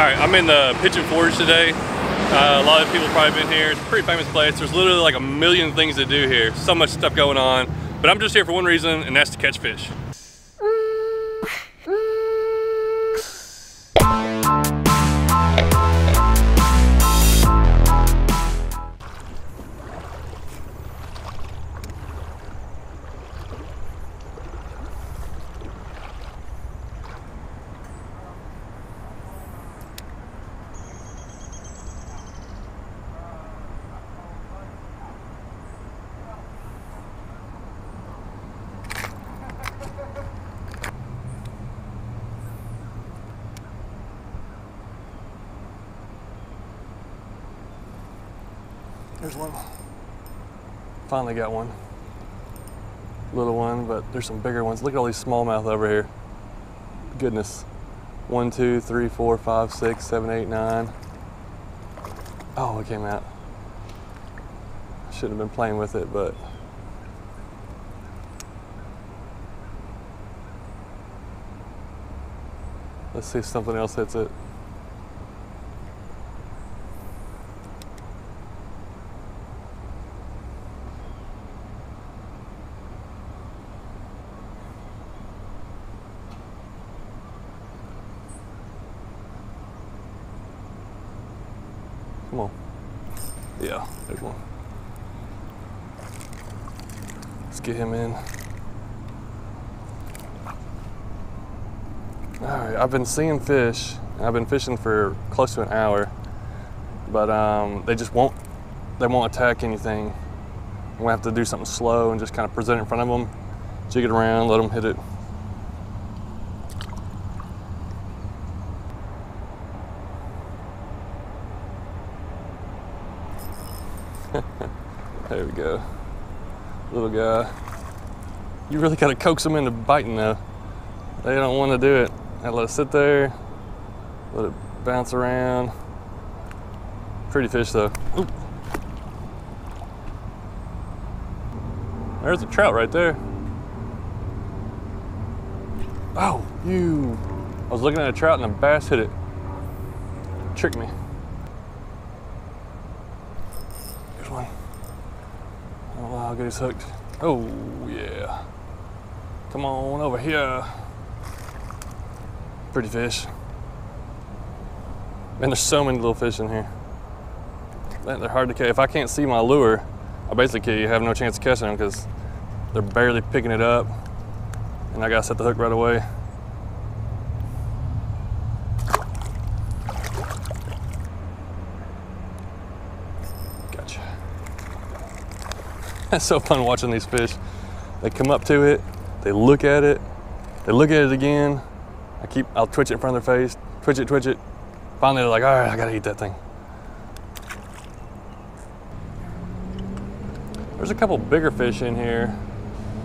Alright, I'm in the Pigeon Forge today. A lot of people have probably been here. It's a pretty famous place. There's literally like a million things to do here. So much stuff going on. But I'm just here for one reason, and that's to catch fish. There's one. Finally got one. Little one, but there's some bigger ones. Look at all these smallmouth over here. Goodness. 1, 2, 3, 4, 5, 6, 7, 8, 9. Oh, it came out. I shouldn't have been playing with it, but. Let's see if something else hits it. Come on. Yeah, there's one. Let's get him in. Alright, I've been seeing fish, and I've been fishing for close to an hour, but they just won't attack anything. I'm gonna have to do something slow and just kind of present it in front of them, jig it around, let them hit it. There we go. Little guy. You really gotta coax them into biting though. They don't wanna do it. I let it sit there, let it bounce around. Pretty fish though. Oop. There's a trout right there. Oh, you. I was looking at a trout and a bass hit it. Tricked me. I'll get his hooked. Oh yeah. Come on over here. Pretty fish. Man, there's so many little fish in here. They're hard to catch. If I can't see my lure, I basically have no chance of catching them because they're barely picking it up. And I gotta set the hook right away. It's so fun watching these fish. They come up to it, they look at it, again. I'll twitch it in front of their face, twitch it. Finally, they're like, all right, I gotta eat that thing. There's a couple bigger fish in here.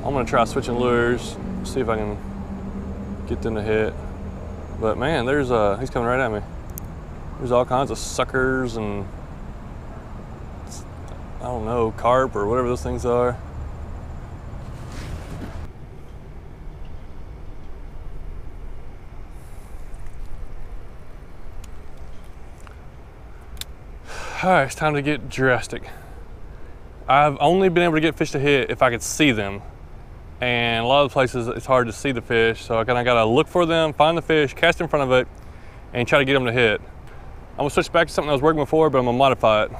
I'm gonna try switching lures, see if I can get them to hit. But man, there's he's coming right at me. There's all kinds of suckers and I don't know, carp or whatever those things are. All right, it's time to get drastic. I've only been able to get fish to hit if I could see them. And a lot of places it's hard to see the fish, so I kinda gotta look for them, find the fish, cast in front of it, and try to get them to hit. I'm gonna switch back to something I was working before, but I'm gonna modify it.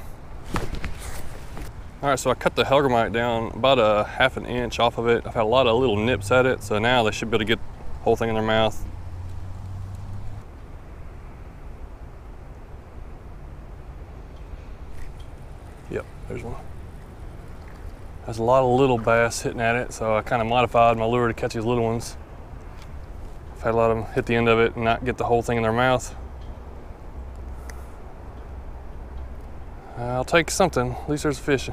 All right, so I cut the Hellgrammite down about a half an inch off of it. I've had a lot of little nips at it, so now they should be able to get the whole thing in their mouth. Yep, there's one. There's a lot of little bass hitting at it, so I kind of modified my lure to catch these little ones. I've had a lot of them hit the end of it and not get the whole thing in their mouth. I'll take something, at least there's a fish.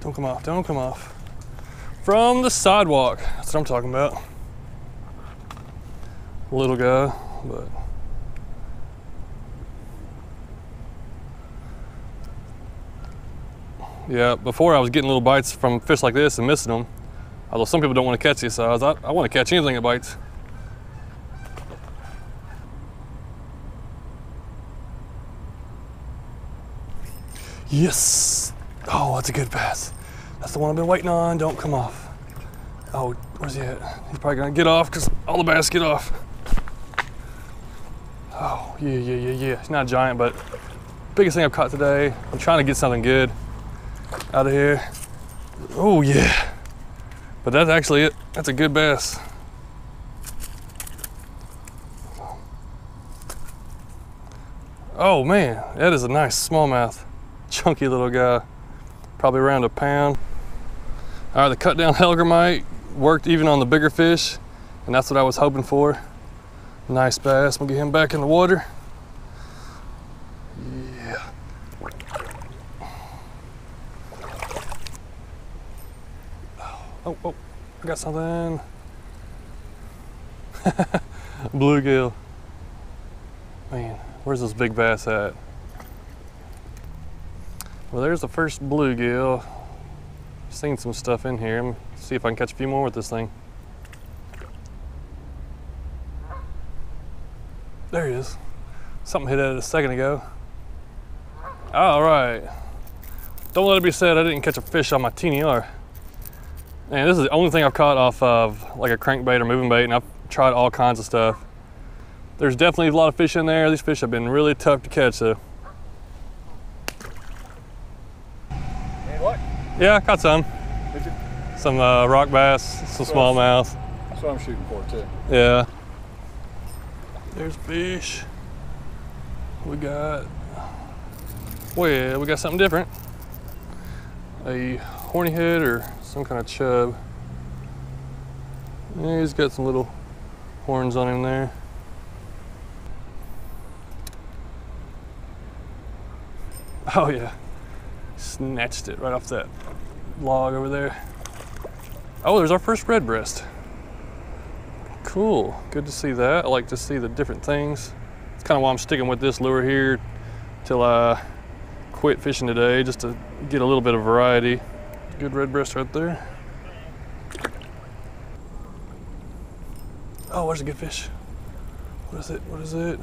Don't come off, don't come off. From the sidewalk, that's what I'm talking about. Little guy, but Yeah, before I was getting little bites from fish like this and missing them. Although some people don't want to catch these size, I want to catch anything that bites. Yes! Oh, that's a good pass. That's the one I've been waiting on. Don't come off. Oh, where's he at? He's probably gonna get off because all the bass get off. Oh, yeah. He's not a giant, but biggest thing I've caught today. I'm trying to get something good out of here. Oh, yeah. But that's actually it. That's a good bass. Oh, man. That is a nice smallmouth. Chunky little guy, probably around a pound. All right, the cut down Hellgrammite worked even on the bigger fish, and that's what I was hoping for. Nice bass. We'll get him back in the water. Yeah. Oh, I got something. Bluegill. Man, where's this big bass at? Well, there's the first bluegill. Seen some stuff in here. Let me see if I can catch a few more with this thing. There he is. Something hit at it a second ago. All right. Don't let it be said I didn't catch a fish on my TNR. And this is the only thing I've caught off of like a crankbait or moving bait, and I've tried all kinds of stuff. There's definitely a lot of fish in there. These fish have been really tough to catch, though. Yeah, I caught some. Did you? Some rock bass, some smallmouth. That's what I'm shooting for too. Yeah. There's fish. We got something different. A horny head or some kind of chub. Yeah, he's got some little horns on him there. Oh yeah. Snatched it right off that log over there. Oh, there's our first redbreast. Cool, good to see that. I like to see the different things. It's kind of why I'm sticking with this lure here till I quit fishing today, just to get a little bit of variety. Good redbreast right there. Oh, there's a good fish. What is it? What is it?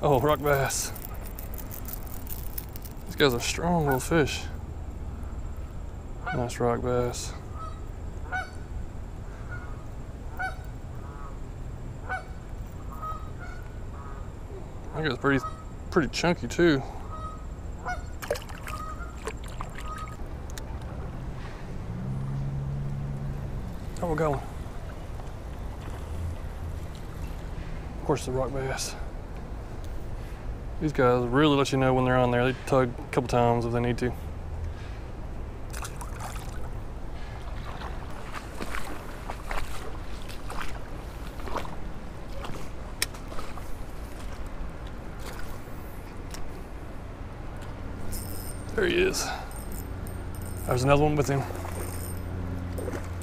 Oh, rock bass. These guys are strong little fish. Nice rock bass. I think it's pretty chunky too. Oh, we're going. Of course, the rock bass. These guys really let you know when they're on there. They tug a couple times if they need to. There he is. There's another one with him.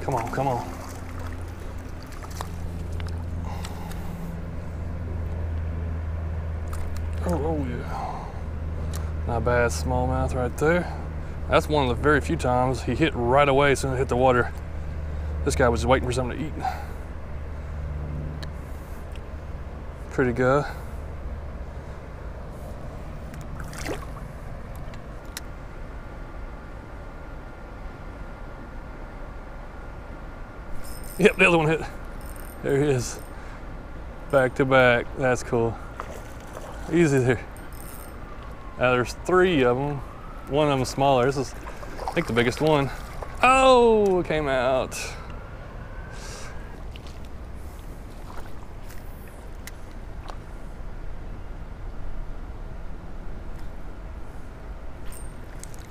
Come on, come on. Oh yeah, not bad smallmouth right there. That's one of the very few times he hit right away as soon as it hit the water. This guy was waiting for something to eat. Pretty good. Yep, the other one hit. There he is. Back to back, that's cool. Easy there. There's three of them. One of them smaller. This is, I think, the biggest one. Oh, it came out.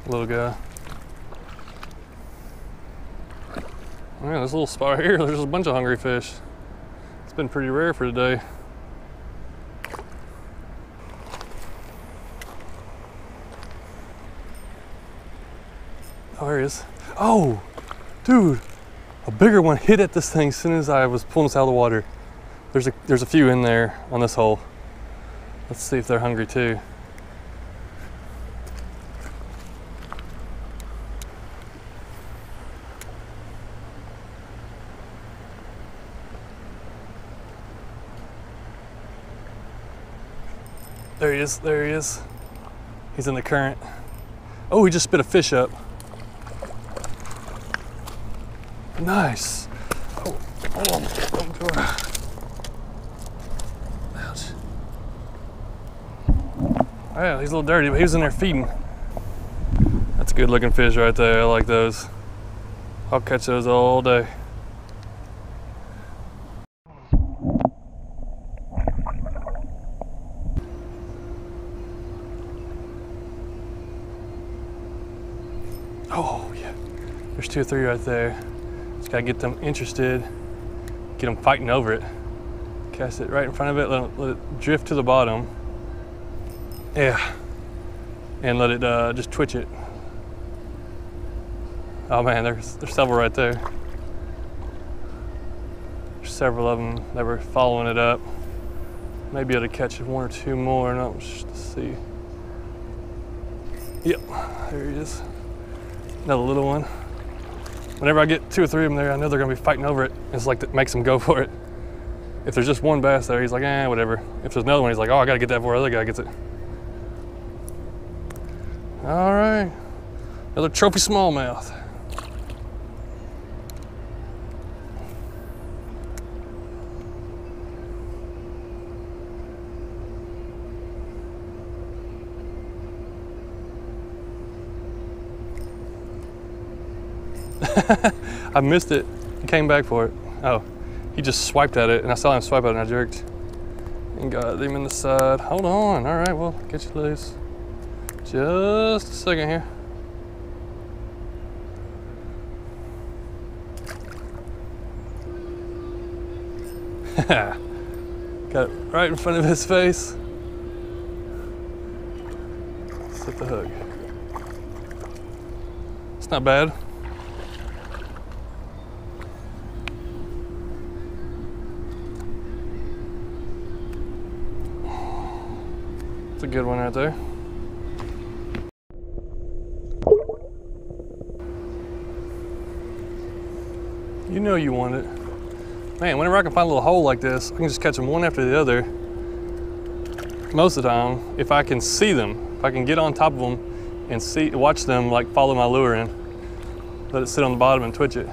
Little guy. Man, this little spot right here, there's a bunch of hungry fish. It's been pretty rare for today. There he is. Oh, dude, a bigger one hit at this thing as soon as I was pulling this out of the water. There's a few in there on this hole. Let's see if they're hungry too. There he is, there he is. He's in the current. Oh, he just spit a fish up. Nice. Oh, hold on. Ouch. Oh yeah, he's a little dirty, but he was in there feeding. That's a good looking fish right there. I like those. I'll catch those all day. Oh yeah, there's two or three right there. Just gotta get them interested, get them fighting over it. Cast it right in front of it, let it drift to the bottom. Yeah, and let it just twitch it. Oh man, there's several right there. There's several of them that were following it up. Maybe able to catch one or two more, and I'll just see. Yep, there he is. Another little one. Whenever I get two or three of them there, I know they're gonna be fighting over it. It's like that makes them go for it. If there's just one bass there, he's like, eh, whatever. If there's another one, he's like, oh, I gotta get that before the other guy gets it. All right, another trophy smallmouth. I missed it. He came back for it. Oh, he just swiped at it, and I saw him swipe at it, and I jerked. And got him in the side. Hold on. All right, well, get you loose. Just a second here. Got it right in front of his face. Set the hook. It's not bad. That's a good one right there. You know you want it. Man, whenever I can find a little hole like this, I can just catch them one after the other. Most of the time, if I can see them, if I can get on top of them and see, watch them like follow my lure in, let it sit on the bottom and twitch it.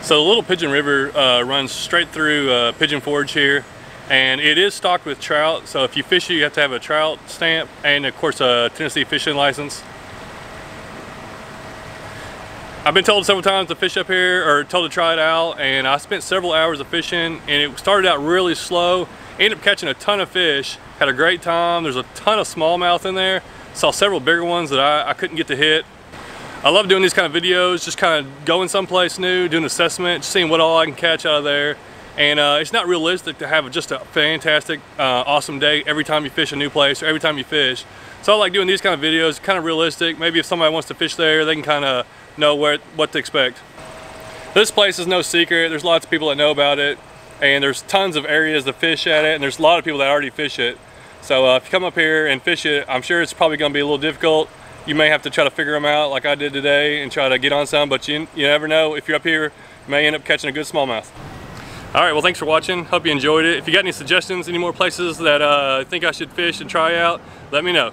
So Little Pigeon River runs straight through Pigeon Forge here. And it is stocked with trout, so if you fish it, you have to have a trout stamp and of course a Tennessee fishing license. I've been told several times to fish up here, or told to try it out, and I spent several hours of fishing, and it started out really slow. Ended up catching a ton of fish, had a great time. There's a ton of smallmouth in there. Saw several bigger ones that I couldn't get to hit. I love doing these kind of videos, just kind of going someplace new, doing an assessment, just seeing what all I can catch out of there. And it's not realistic to have just a fantastic, awesome day every time you fish a new place or every time you fish. So I like doing these kind of videos, kind of realistic. Maybe if somebody wants to fish there, they can kind of know what to expect. This place is no secret. There's lots of people that know about it, and there's tons of areas to fish at it, and there's a lot of people that already fish it. So if you come up here and fish it, I'm sure it's probably going to be a little difficult. You may have to try to figure them out like I did today and try to get on some, but you never know. If you're up here, you may end up catching a good smallmouth. All right, well, thanks for watching. Hope you enjoyed it. If you got any suggestions, any more places that think I should fish and try out, let me know.